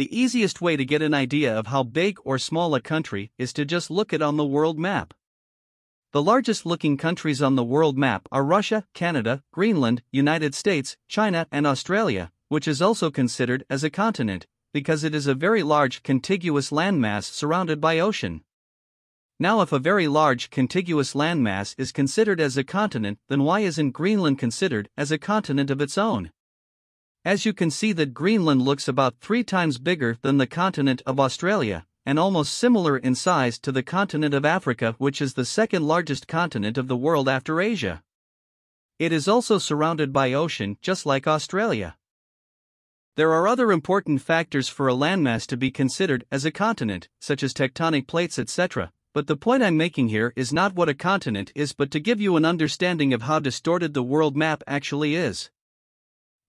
The easiest way to get an idea of how big or small a country is to just look it on the world map. The largest looking countries on the world map are Russia, Canada, Greenland, United States, China, and Australia, which is also considered as a continent, because it is a very large contiguous landmass surrounded by ocean. Now, if a very large contiguous landmass is considered as a continent, then why isn't Greenland considered as a continent of its own? As you can see that Greenland looks about 3 times bigger than the continent of Australia, and almost similar in size to the continent of Africa, which is the second largest continent of the world after Asia. It is also surrounded by ocean just like Australia. There are other important factors for a landmass to be considered as a continent, such as tectonic plates, etc., but the point I'm making here is not what a continent is, but to give you an understanding of how distorted the world map actually is.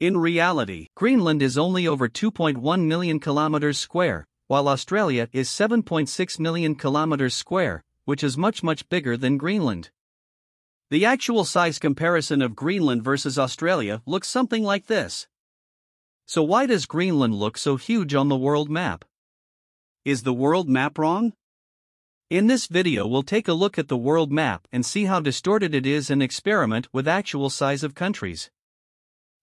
In reality, Greenland is only over 2.1 million kilometers square, while Australia is 7.6 million kilometers square, which is much bigger than Greenland. The actual size comparison of Greenland versus Australia looks something like this. So why does Greenland look so huge on the world map? Is the world map wrong? In this video, we'll take a look at the world map and see how distorted it is and experiment with actual size of countries.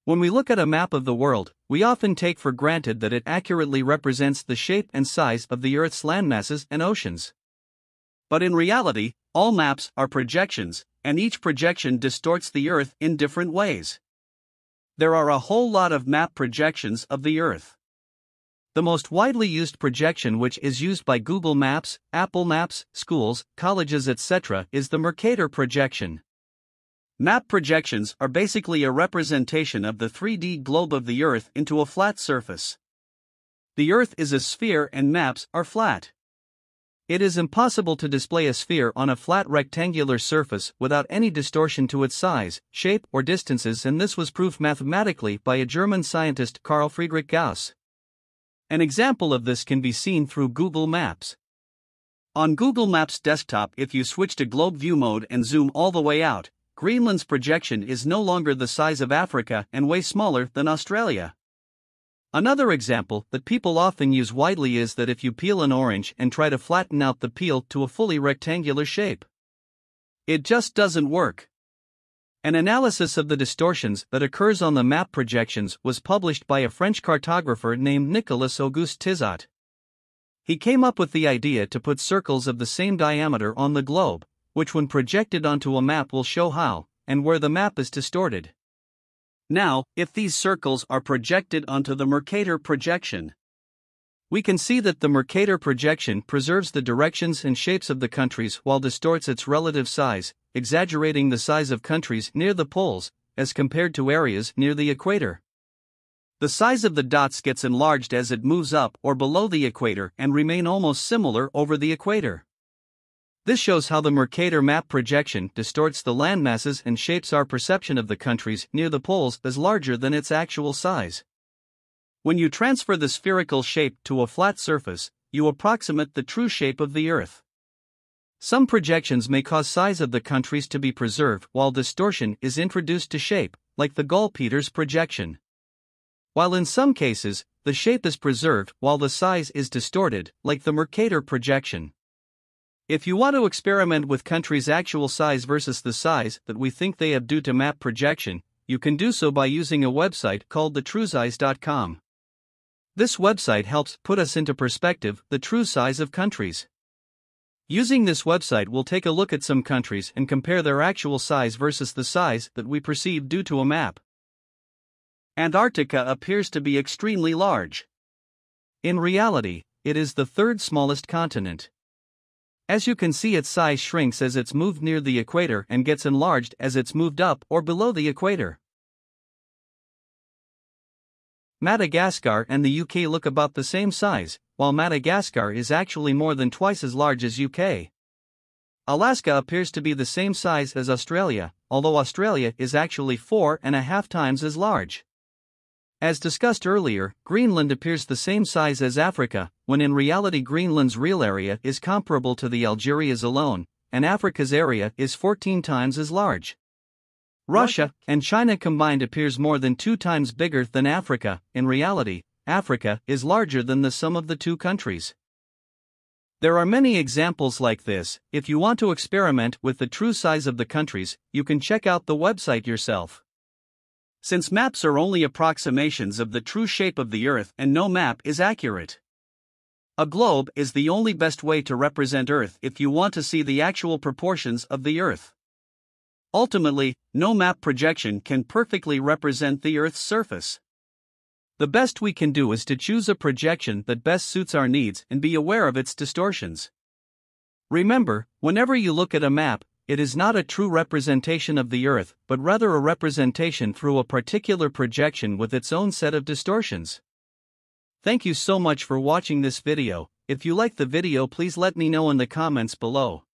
When we look at a map of the world, we often take for granted that it accurately represents the shape and size of the Earth's landmasses and oceans. But in reality, all maps are projections, and each projection distorts the Earth in different ways. There are a whole lot of map projections of the Earth. The most widely used projection, which is used by Google Maps, Apple Maps, schools, colleges, etc., is the Mercator projection. Map projections are basically a representation of the 3D globe of the Earth into a flat surface. The Earth is a sphere and maps are flat. It is impossible to display a sphere on a flat rectangular surface without any distortion to its size, shape, or distances, and this was proved mathematically by a German scientist, Carl Friedrich Gauss. An example of this can be seen through Google Maps. On Google Maps desktop, if you switch to globe view mode and zoom all the way out, Greenland's projection is no longer the size of Africa and way smaller than Australia. Another example that people often use widely is that if you peel an orange and try to flatten out the peel to a fully rectangular shape, it just doesn't work. An analysis of the distortions that occurs on the map projections was published by a French cartographer named Nicolas Auguste Tissot. He came up with the idea to put circles of the same diameter on the globe, which when projected onto a map will show how and where the map is distorted. Now, if these circles are projected onto the Mercator projection, we can see that the Mercator projection preserves the directions and shapes of the countries while distorts its relative size, exaggerating the size of countries near the poles as compared to areas near the equator. The size of the dots gets enlarged as it moves up or below the equator and remain almost similar over the equator. This shows how the Mercator map projection distorts the landmasses and shapes our perception of the countries near the poles as larger than its actual size. When you transfer the spherical shape to a flat surface, you approximate the true shape of the Earth. Some projections may cause size of the countries to be preserved while distortion is introduced to shape, like the Gall-Peters projection. While in some cases, the shape is preserved while the size is distorted, like the Mercator projection. If you want to experiment with countries' actual size versus the size that we think they have due to map projection, you can do so by using a website called thetruesize.com. This website helps put us into perspective the true size of countries. Using this website, we'll take a look at some countries and compare their actual size versus the size that we perceive due to a map. Antarctica appears to be extremely large. In reality, it is the third smallest continent. As you can see, its size shrinks as it's moved near the equator and gets enlarged as it's moved up or below the equator. Madagascar and the UK look about the same size, while Madagascar is actually more than twice as large as UK. Alaska appears to be the same size as Australia, although Australia is actually 4.5 times as large. As discussed earlier, Greenland appears the same size as Africa, when in reality Greenland's real area is comparable to the Algeria's alone, and Africa's area is 14 times as large. Russia and China combined appears more than 2 times bigger than Africa. In reality, Africa is larger than the sum of the two countries. There are many examples like this. If you want to experiment with the true size of the countries, you can check out the website yourself. Since maps are only approximations of the true shape of the Earth and no map is accurate, a globe is the only best way to represent Earth if you want to see the actual proportions of the Earth. Ultimately, no map projection can perfectly represent the Earth's surface. The best we can do is to choose a projection that best suits our needs and be aware of its distortions. Remember, whenever you look at a map, it is not a true representation of the Earth, but rather a representation through a particular projection with its own set of distortions. Thank you so much for watching this video. If you like the video, please let me know in the comments below.